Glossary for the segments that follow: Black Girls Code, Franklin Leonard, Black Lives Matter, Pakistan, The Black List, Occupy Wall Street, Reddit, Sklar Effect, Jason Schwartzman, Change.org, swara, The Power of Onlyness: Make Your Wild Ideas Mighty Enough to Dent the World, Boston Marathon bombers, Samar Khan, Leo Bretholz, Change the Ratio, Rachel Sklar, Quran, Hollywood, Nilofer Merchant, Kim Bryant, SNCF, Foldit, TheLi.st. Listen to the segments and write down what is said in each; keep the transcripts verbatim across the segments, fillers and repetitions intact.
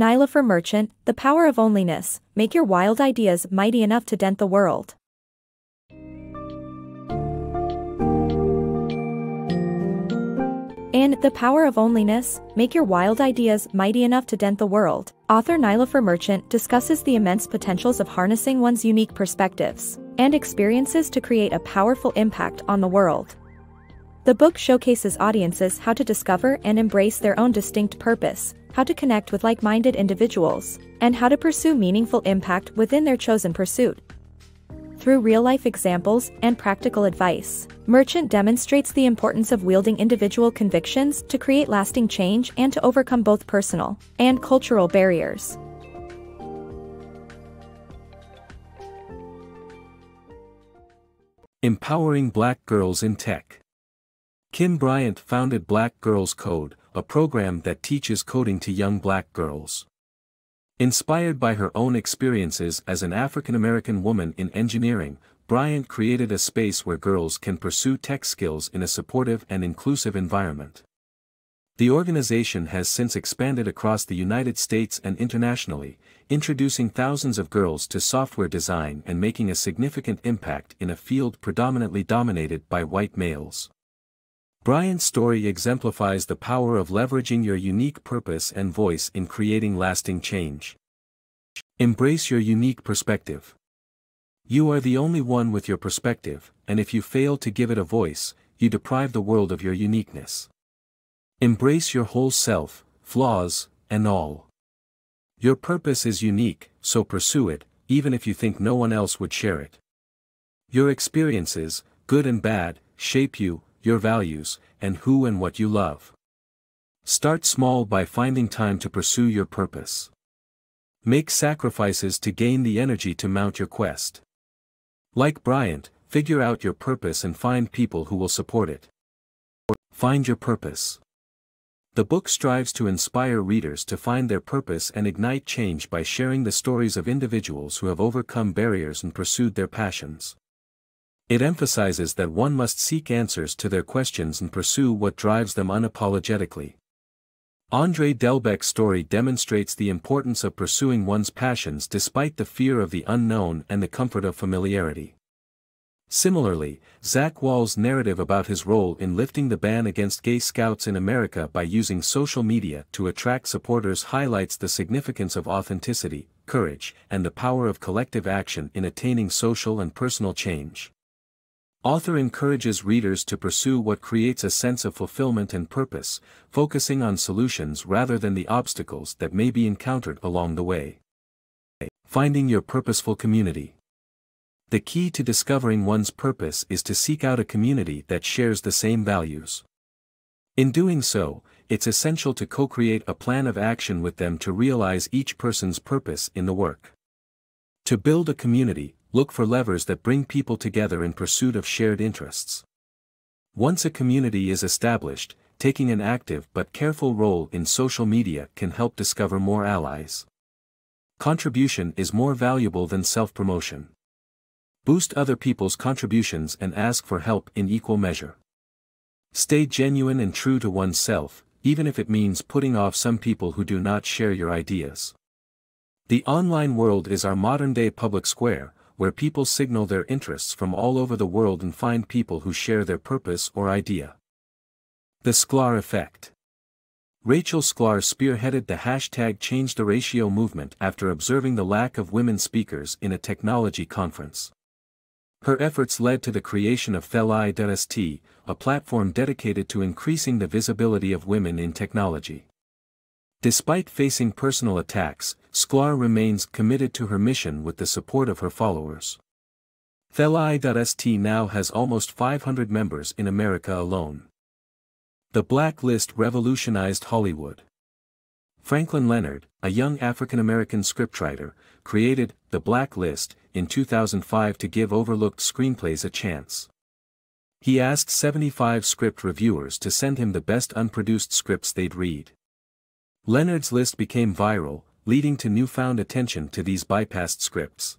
Nilofer Merchant, The Power of Onlyness: Make Your Wild Ideas Mighty Enough to Dent the World. In The Power of Onlyness, Make Your Wild Ideas Mighty Enough to Dent the World, author Nilofer Merchant discusses the immense potentials of harnessing one's unique perspectives and experiences to create a powerful impact on the world. The book showcases audiences how to discover and embrace their own distinct purpose, how to connect with like-minded individuals, and how to pursue meaningful impact within their chosen pursuit. Through real-life examples and practical advice, Merchant demonstrates the importance of wielding individual convictions to create lasting change and to overcome both personal and cultural barriers. Empowering Black Girls in Tech. Kim Bryant founded Black Girls Code, a program that teaches coding to young Black girls. Inspired by her own experiences as an African-American woman in engineering, Bryant created a space where girls can pursue tech skills in a supportive and inclusive environment. The organization has since expanded across the United States and internationally, introducing thousands of girls to software design and making a significant impact in a field predominantly dominated by white males. Bryant's story exemplifies the power of leveraging your unique purpose and voice in creating lasting change. Embrace your unique perspective. You are the only one with your perspective, and if you fail to give it a voice, you deprive the world of your uniqueness. Embrace your whole self, flaws, and all. Your purpose is unique, so pursue it, even if you think no one else would share it. Your experiences, good and bad, shape you, your values, and who and what you love. Start small by finding time to pursue your purpose. Make sacrifices to gain the energy to mount your quest. Like Bryant, figure out your purpose and find people who will support it. Find your purpose. The book strives to inspire readers to find their purpose and ignite change by sharing the stories of individuals who have overcome barriers and pursued their passions. It emphasizes that one must seek answers to their questions and pursue what drives them unapologetically. Andre Delbecq's story demonstrates the importance of pursuing one's passions despite the fear of the unknown and the comfort of familiarity. Similarly, Zach Wall's narrative about his role in lifting the ban against gay scouts in America by using social media to attract supporters highlights the significance of authenticity, courage, and the power of collective action in attaining social and personal change. Author encourages readers to pursue what creates a sense of fulfillment and purpose, focusing on solutions rather than the obstacles that may be encountered along the way. Finding your purposeful community. The key to discovering one's purpose is to seek out a community that shares the same values. In doing so, it's essential to co-create a plan of action with them to realize each person's purpose in the work. To build a community, look for levers that bring people together in pursuit of shared interests. Once a community is established, taking an active but careful role in social media can help discover more allies. Contribution is more valuable than self-promotion. Boost other people's contributions and ask for help in equal measure. Stay genuine and true to oneself, even if it means putting off some people who do not share your ideas. The online world is our modern-day public square, where people signal their interests from all over the world and find people who share their purpose or idea. The Sklar Effect. Rachel Sklar spearheaded the hashtag Change the Ratio movement after observing the lack of women speakers in a technology conference. Her efforts led to the creation of The Li dot S T, a platform dedicated to increasing the visibility of women in technology. Despite facing personal attacks, Sklar remains committed to her mission with the support of her followers. The Li dot S T now has almost five hundred members in America alone. The Black List revolutionized Hollywood. Franklin Leonard, a young African-American scriptwriter, created The Black List in two thousand five to give overlooked screenplays a chance. He asked seventy-five script reviewers to send him the best unproduced scripts they'd read. Leonard's list became viral, leading to newfound attention to these bypassed scripts.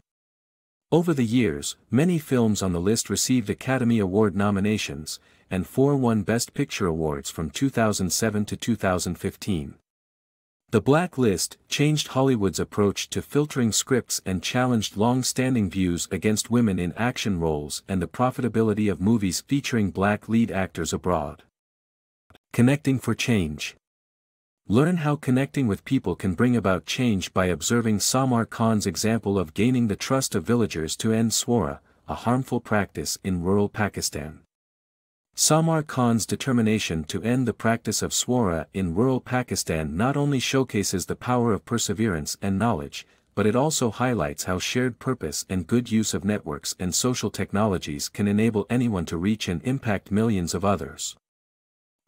Over the years, many films on the list received Academy Award nominations, and four won Best Picture awards from two thousand seven to two thousand fifteen. The Black List changed Hollywood's approach to filtering scripts and challenged long-standing views against women in action roles and the profitability of movies featuring black lead actors abroad. Connecting for Change. Learn how connecting with people can bring about change by observing Samar Khan's example of gaining the trust of villagers to end swara, a harmful practice in rural Pakistan. Samar Khan's determination to end the practice of swara in rural Pakistan not only showcases the power of perseverance and knowledge, but it also highlights how shared purpose and good use of networks and social technologies can enable anyone to reach and impact millions of others.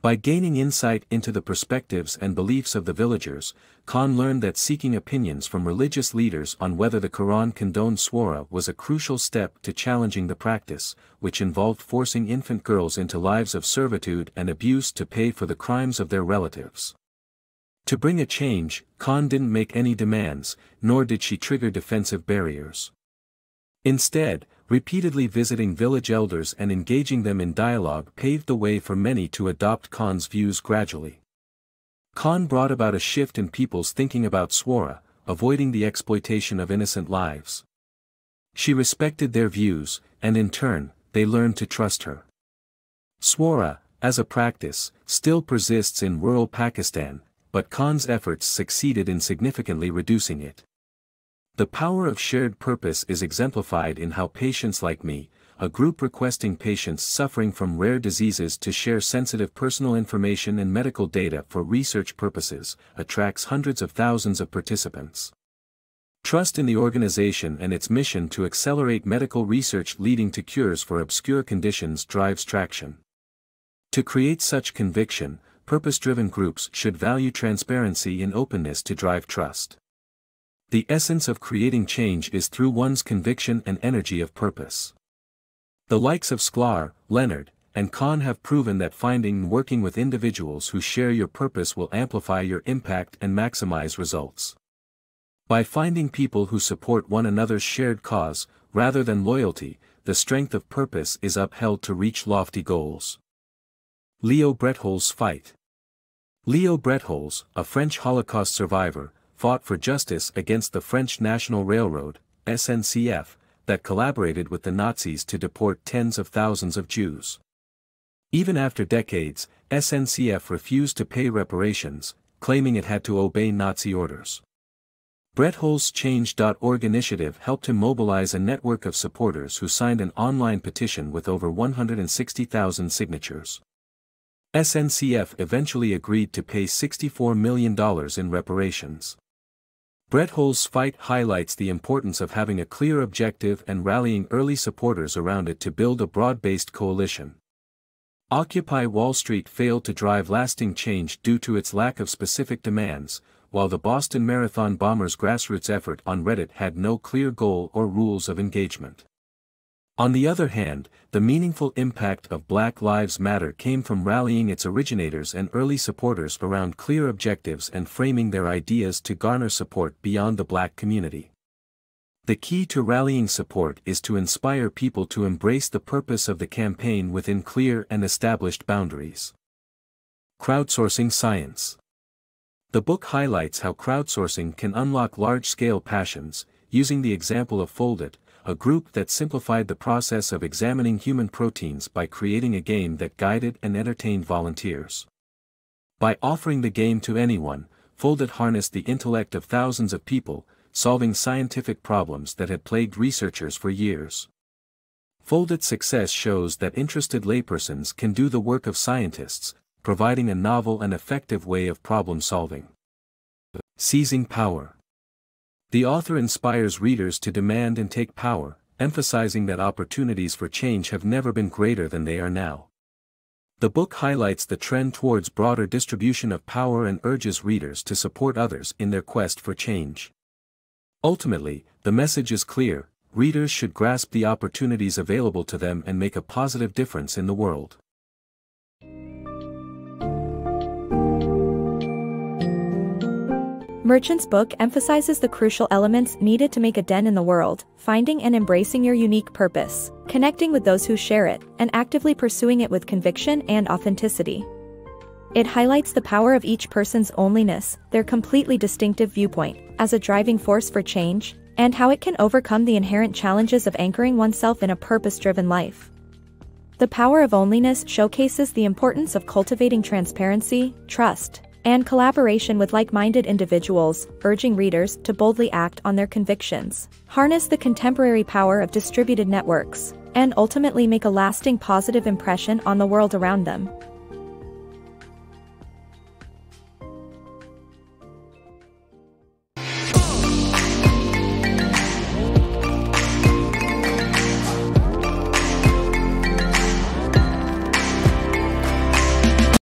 By gaining insight into the perspectives and beliefs of the villagers, Khan learned that seeking opinions from religious leaders on whether the Quran condoned swara was a crucial step to challenging the practice, which involved forcing infant girls into lives of servitude and abuse to pay for the crimes of their relatives. To bring a change, Khan didn't make any demands, nor did she trigger defensive barriers. Instead, repeatedly visiting village elders and engaging them in dialogue paved the way for many to adopt Khan's views gradually. Khan brought about a shift in people's thinking about swara, avoiding the exploitation of innocent lives. She respected their views, and in turn, they learned to trust her. Swara, as a practice, still persists in rural Pakistan, but Khan's efforts succeeded in significantly reducing it. The power of shared purpose is exemplified in how Patients Like Me, a group requesting patients suffering from rare diseases to share sensitive personal information and medical data for research purposes, attracts hundreds of thousands of participants. Trust in the organization and its mission to accelerate medical research leading to cures for obscure conditions drives traction. To create such conviction, purpose-driven groups should value transparency and openness to drive trust. The essence of creating change is through one's conviction and energy of purpose. The likes of Sklar, Leonard, and Khan have proven that finding and working with individuals who share your purpose will amplify your impact and maximize results. By finding people who support one another's shared cause, rather than loyalty, the strength of purpose is upheld to reach lofty goals. Leo Bretholz's Fight. Leo Bretholz, a French Holocaust survivor, fought for justice against the French National Railroad, S N C F, that collaborated with the Nazis to deport tens of thousands of Jews. Even after decades, S N C F refused to pay reparations, claiming it had to obey Nazi orders. Bretholz's Change dot org initiative helped him mobilize a network of supporters who signed an online petition with over one hundred sixty thousand signatures. S N C F eventually agreed to pay sixty-four million dollars in reparations. Bretholz's fight highlights the importance of having a clear objective and rallying early supporters around it to build a broad-based coalition. Occupy Wall Street failed to drive lasting change due to its lack of specific demands, while the Boston Marathon bombers' grassroots effort on Reddit had no clear goal or rules of engagement. On the other hand, the meaningful impact of Black Lives Matter came from rallying its originators and early supporters around clear objectives and framing their ideas to garner support beyond the black community. The key to rallying support is to inspire people to embrace the purpose of the campaign within clear and established boundaries. Crowdsourcing Science. The book highlights how crowdsourcing can unlock large-scale passions, using the example of Foldit, a group that simplified the process of examining human proteins by creating a game that guided and entertained volunteers. By offering the game to anyone, Foldit harnessed the intellect of thousands of people, solving scientific problems that had plagued researchers for years. Foldit's success shows that interested laypersons can do the work of scientists, providing a novel and effective way of problem solving. Seizing Power. The author inspires readers to demand and take power, emphasizing that opportunities for change have never been greater than they are now. The book highlights the trend towards broader distribution of power and urges readers to support others in their quest for change. Ultimately, the message is clear: readers should grasp the opportunities available to them and make a positive difference in the world. Merchant's book emphasizes the crucial elements needed to make a dent in the world: finding and embracing your unique purpose, connecting with those who share it, and actively pursuing it with conviction and authenticity. It highlights the power of each person's onlyness, their completely distinctive viewpoint, as a driving force for change, and how it can overcome the inherent challenges of anchoring oneself in a purpose-driven life. The Power of Onlyness showcases the importance of cultivating transparency, trust, and collaboration with like-minded individuals, urging readers to boldly act on their convictions, harness the contemporary power of distributed networks, and ultimately make a lasting positive impression on the world around them.